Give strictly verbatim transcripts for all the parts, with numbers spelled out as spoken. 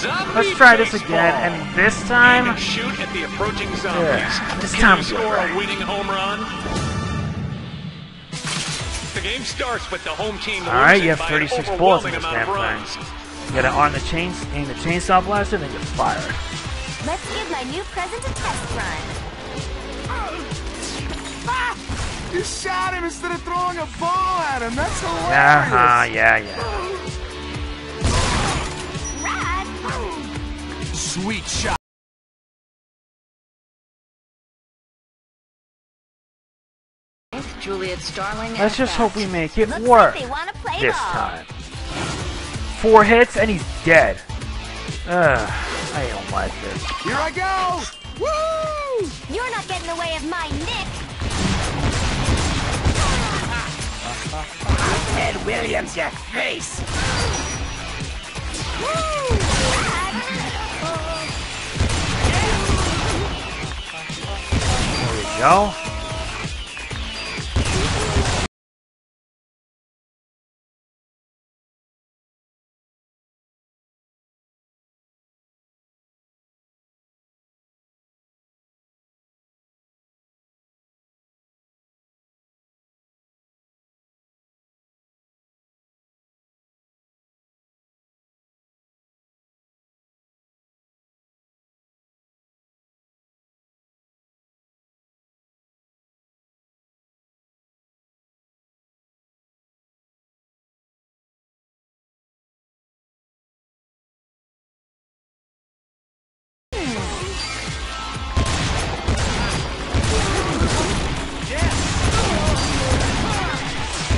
Zombie Let's try this baseball. again, and this time... And shoot at the approaching zombies. Yeah, this Can time we score right. a winning home run? The game starts with the home team. Alright, you have thirty-six bullets in this damn thing. You gotta arm the, chain, aim the Chainsaw Blaster, then you fire it. Let's give my new present a test run. Oh. Ah! You shot him instead of throwing a ball at him. That's hilarious. Uh-huh, yeah, yeah. Sweet shot. Juliet Starling. Let's just hope we make it Looks work like this ball. time. Four hits and he's dead. Ugh, I don't like this. Here I go! Woo! You're not getting in the way of my Nick. Ed Williams, your face. Woo! Go.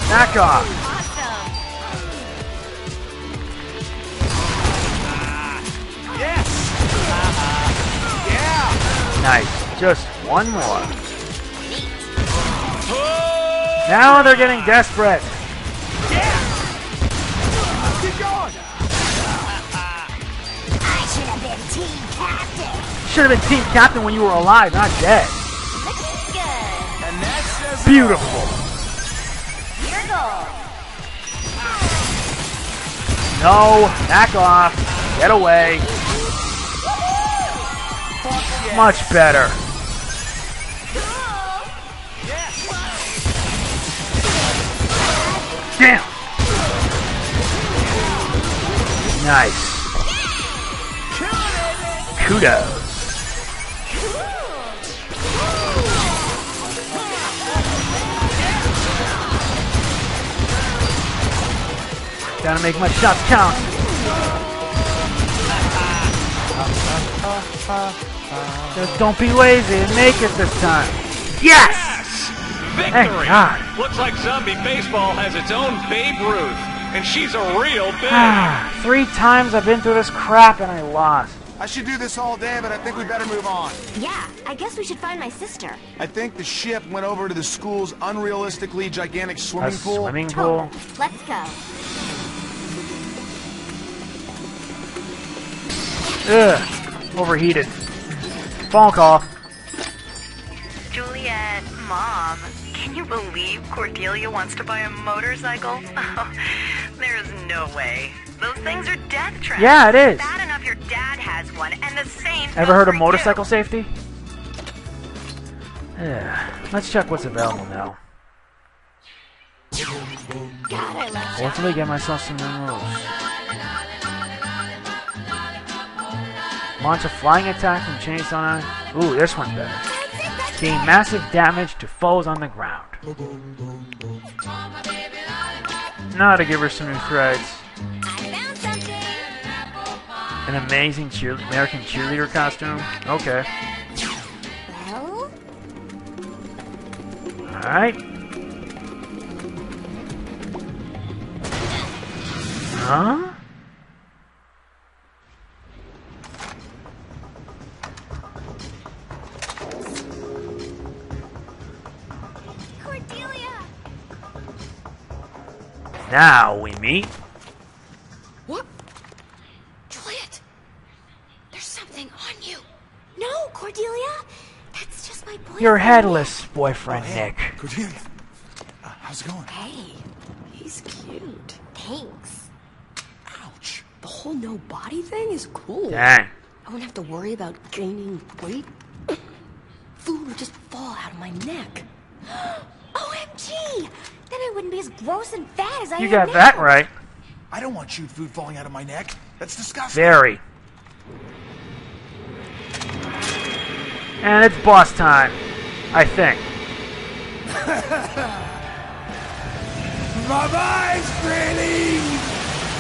Back off. Awesome. Yes. Uh-huh. Yeah. Nice. Just one more. Oh. Now they're getting desperate. Yeah. Keep going. I should have been team captain. Should have been team captain when you were alive, not dead. Looking good. And that's beautiful. No, back off. Get away. Yes. Much better. Yes. Damn. Nice. Kudos. Gotta make my shots count. Just don't be lazy and make it this time. Yes! Victory! Thank God. Looks like Zombie Baseball has its own Babe Ruth, and she's a real babe. Three times I've been through this crap and I lost. I should do this all day, but I think we better move on. Yeah, I guess we should find my sister. I think the ship went over to the school's unrealistically gigantic swimming a pool. Swimming pool. Oh, let's go. Ugh, overheated. Phone call. Juliet, Mom, can you believe Cordelia wants to buy a motorcycle? Oh, there is no way. Those things are death traps. Yeah, it is. Bad enough your dad has one, and the same. Ever heard of motorcycle safety? Yeah. Let's check what's available now. Hopefully, get myself some new rules. Launch a flying attack from Chainsaw. Ooh, this one's better. Gain massive damage to foes on the ground. Now to give her some new threads. An amazing cheer American cheerleader costume. Okay. Alright. Huh? Now we meet. What? Juliet, there's something on you. No, Cordelia, that's just my boyfriend. Your headless boyfriend, oh, hey. Nick. Cordelia, uh, how's it going? Hey, he's cute. Thanks. Ouch. Boy. whole no body thing is cool. Dang. I won't have to worry about gaining weight. Food would just fall out of my neck. O M G! Then I wouldn't be as gross and fat as I am. You got now. That right. I don't want chewed food falling out of my neck. That's disgusting. Very. And it's boss time, I think. My mind's freezing.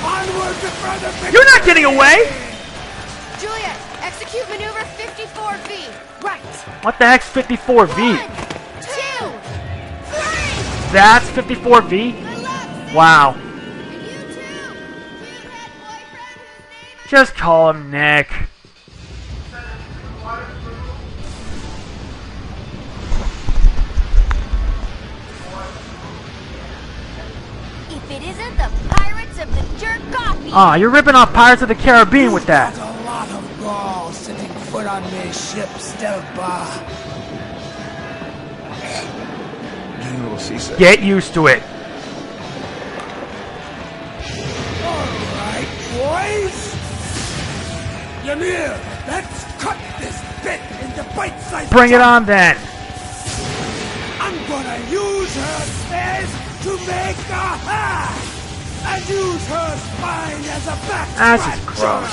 Onward to further victory. You're not getting away. Juliet, execute maneuver fifty-four V. Right. What the heck's fifty-four V? one, two, three. That's fifty-four V? Wow. And you too. Do you have a boyfriend whose name is... Just call him Nick. Aw, oh, you're ripping off Pirates of the Caribbean with that. That's a lot of balls sitting foot on their ship, Stelba. Get used to it. Alright, boys. Yamir, let's cut this bit into bite-sized... Bring it on, then. I'm gonna use her stairs to make a hat. And use her spine as a back. That's just gross.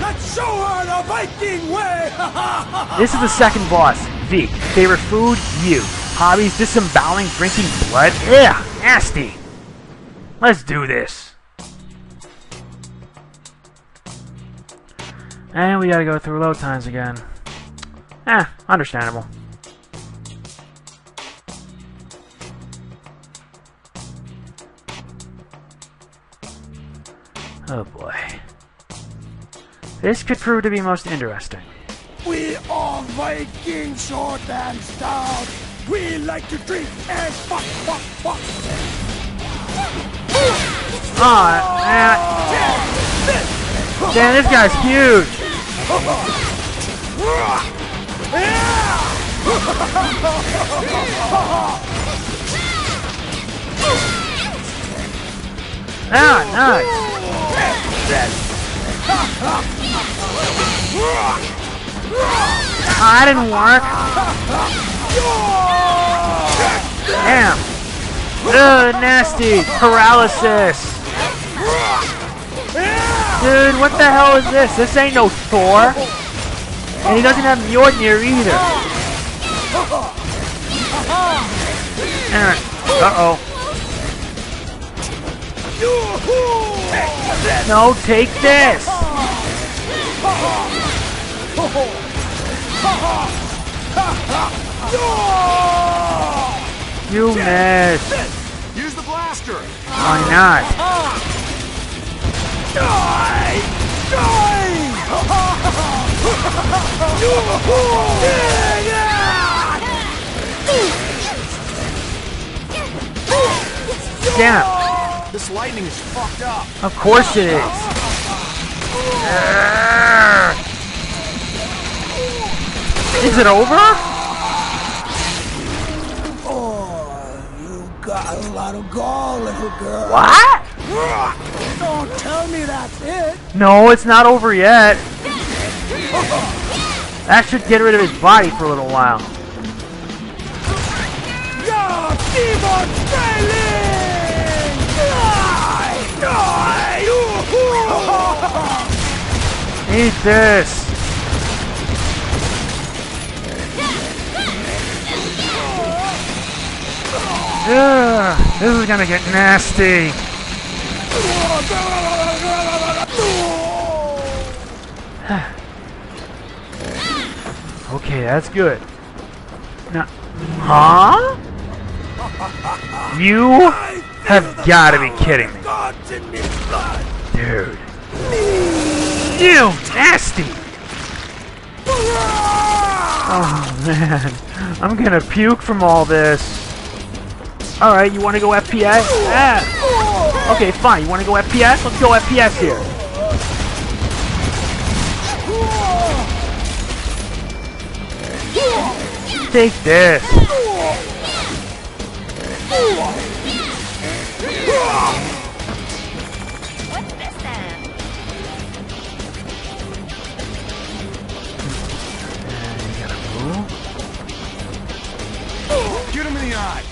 Let's show her the Viking way. This is the second boss, V. Favorite food, you. Hobbies, disemboweling, drinking blood. Yeah, nasty. Let's do this. And we gotta go through load times again. Eh, understandable. Oh boy. This could prove to be most interesting. We are Vikings, short and stout. We like to drink and fuck, fuck, fuck. Aw, oh, damn, this guy's huge. Ah, nice. Ah, that didn't work. Damn. Ugh, nasty. Paralysis. Dude, what the hell is this? This ain't no Thor. And he doesn't have Mjolnir either. Uh-oh. No, take this! You missed. Use the blaster. Why not? Die! Die! Damn. This lightning is fucked up. Of course it is. Is it over? Oh, you got a lot of gall, little girl. What? Don't tell me that's it. No, it's not over yet. That should get rid of his body for a little while. Eat this. Ugh, this is gonna get nasty. Okay, that's good. Now, huh? You have got to be kidding me. Dude. Ew, nasty! Oh, man. I'm going to puke from all this. Alright, you want to go F P S? Yeah. Okay, fine. You want to go F P S? Let's go F P S here. Take this. God!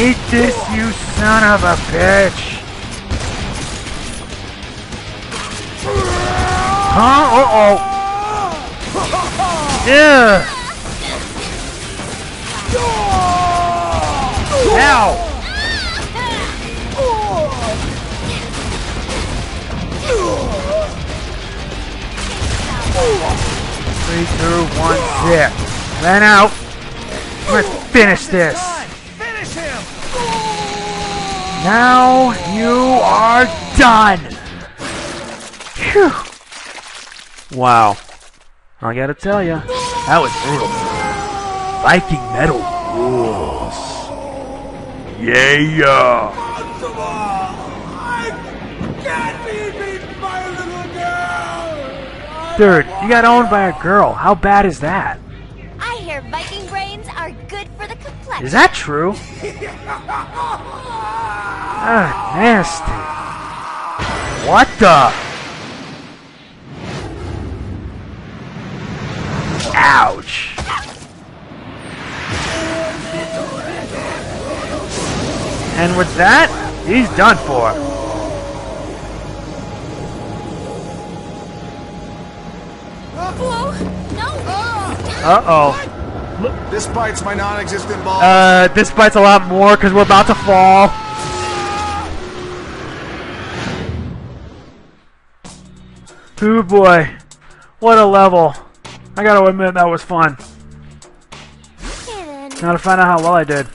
Eat this, you son of a bitch! Huh? Uh-oh! Yeah! Ow! Three, two, one, zip. Then out. Let's finish this. Finish him. Now you are done. Phew. Wow. I gotta tell ya, that was brutal. Viking metal rules. Yeah. Dude, you got owned by a girl. How bad is that? I hear Viking brains are good for the complexion. Is that true? Ah, nasty. What the? Ouch. And with that, he's done for. Uh-oh. Look. This bites my non-existent ball. Uh, this bites a lot more because we're about to fall. Oh boy. What a level. I gotta admit that was fun. Now to find out how well I did.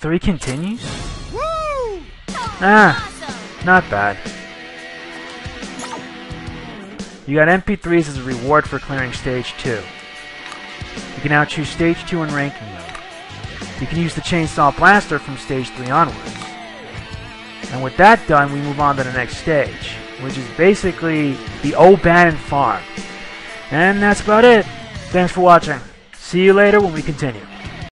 Three continues? Woo! Ah, awesome. Not bad. You got M P threes as a reward for clearing Stage two. You can now choose Stage two in ranking mode. You can use the Chainsaw Blaster from Stage three onwards. And with that done, we move on to the next stage, which is basically the old Bannon farm. And that's about it. Thanks for watching. See you later when we continue.